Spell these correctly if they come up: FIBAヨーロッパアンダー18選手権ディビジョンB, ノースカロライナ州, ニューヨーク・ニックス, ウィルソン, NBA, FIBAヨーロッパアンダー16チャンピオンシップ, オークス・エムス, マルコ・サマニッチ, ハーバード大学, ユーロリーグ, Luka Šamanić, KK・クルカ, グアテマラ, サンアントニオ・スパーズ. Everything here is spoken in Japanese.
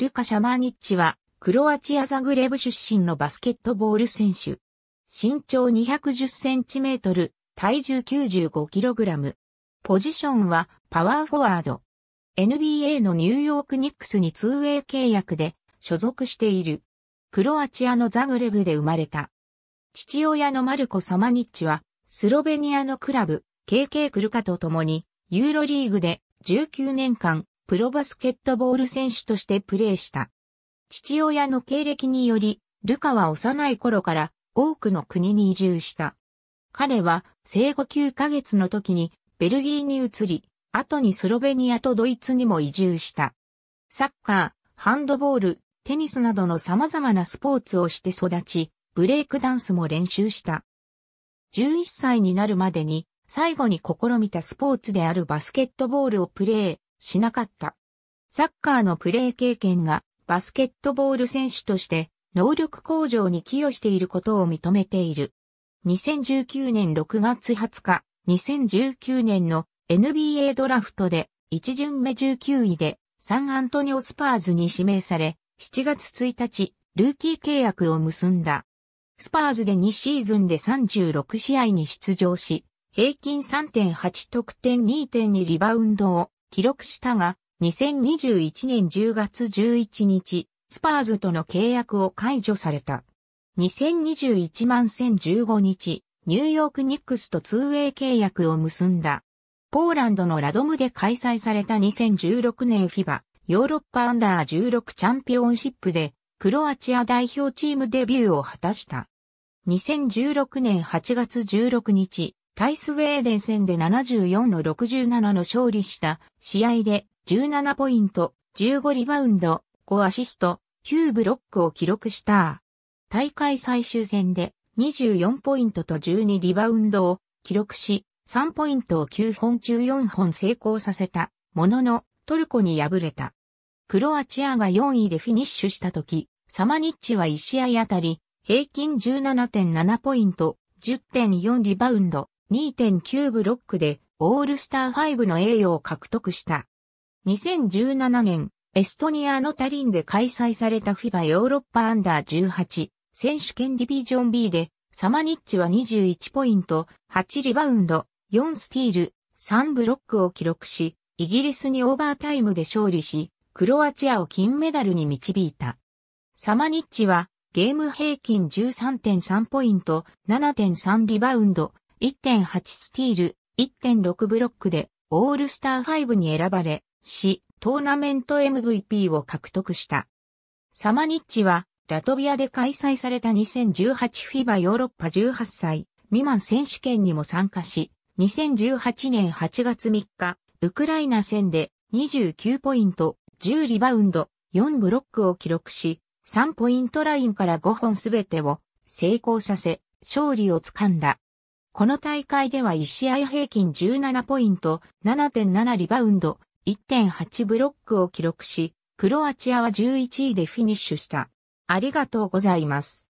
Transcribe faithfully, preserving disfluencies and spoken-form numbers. ルカ・シャマーニッチは、クロアチア・ザグレブ出身のバスケットボール選手。身長にひゃくじゅっセンチメートル、体重 きゅうじゅうごキログラム。ポジションはパワーフォワード。エヌビーエー のニューヨークニックスにツーウェイ契約で所属している。クロアチアのザグレブで生まれた。父親のマルコ・サマニッチは、スロベニアのクラブ、ケーケー クルカと共に、ユーロリーグでじゅうきゅうねんかん、プロバスケットボール選手としてプレーした。父親の経歴により、ルカは幼い頃から多くの国に移住した。彼は生後きゅうかげつの時にベルギーに移り、後にスロベニアとドイツにも移住した。サッカー、ハンドボール、テニスなどの様々なスポーツをして育ち、ブレイクダンスも練習した。じゅういっさいになるまでに最後に試みたスポーツであるバスケットボールをプレーしなかった。サッカーのプレー経験がバスケットボール選手として能力向上に寄与していることを認めている。にせんじゅうきゅうねんろくがつはつか、にせんじゅうきゅうねんの エヌビーエー ドラフトでいちじゅんめじゅうきゅういでサンアントニオスパーズに指名され、しちがつついたち、ルーキー契約を結んだ。スパーズでにシーズンでさんじゅうろくしあいに出場し、平均 さんてんはち 得点 にてんに リバウンドを記録したが、にせんにじゅういちねんじゅうがつじゅういちにち、スパーズとの契約を解除された。にせんにじゅういちねんせんじゅうごにち、ニューヨークニックスとツーウェイ契約を結んだ。ポーランドのラドムで開催されたにせんじゅうろくねん フィバヨーロッパアンダーじゅうろくチャンピオンシップでクロアチア代表チームデビューを果たした。にせんじゅうろくねんはちがつじゅうろくにち、対スウェーデン戦でななじゅうよんのろくじゅうななの勝利した試合でじゅうななポイント、じゅうごリバウンド、ごアシスト、きゅうブロックを記録した。大会最終戦でにじゅうよんポイントとじゅうにリバウンドを記録し、さんポイントをきゅうほん中よんほん成功させたもののトルコに敗れた。クロアチアがよんいでフィニッシュした時、サマニッチはいちしあいあたり、平均 じゅうななてんななポイント、じゅってんよんリバウンド、にてんきゅうブロックで、オールスターファイブの栄誉を獲得した。にせんじゅうななねん、エストニアのタリンで開催された フィバ ヨーロッパアンダーじゅうはち選手権ディビジョン ビー で、サマニッチはにじゅういちポイント、はちリバウンド、よんスティール、さんブロックを記録し、イギリスにオーバータイムで勝利し、クロアチアを金メダルに導いた。サマニッチはゲーム平均 じゅうさんてんさんポイント、ななてんさんリバウンド、いってんはちスティール、いってんろくブロックでオールスターファイブに選ばれ、し、トーナメント エムブイピー を獲得した。サマニッチはラトビアで開催されたにせんじゅうはち フィバ ヨーロッパじゅうはっさい未満選手権にも参加し、にせんじゅうはちねんはちがつみっか、ウクライナ戦でにじゅうきゅうポイント、じゅうリバウンド、よんブロックを記録し、さんポイントラインからごほんすべてを成功させ、勝利をつかんだ。この大会ではいちしあい平均じゅうななポイント、ななてんななリバウンド、いってんはちブロックを記録し、クロアチアはじゅういちいでフィニッシュした。ありがとうございます。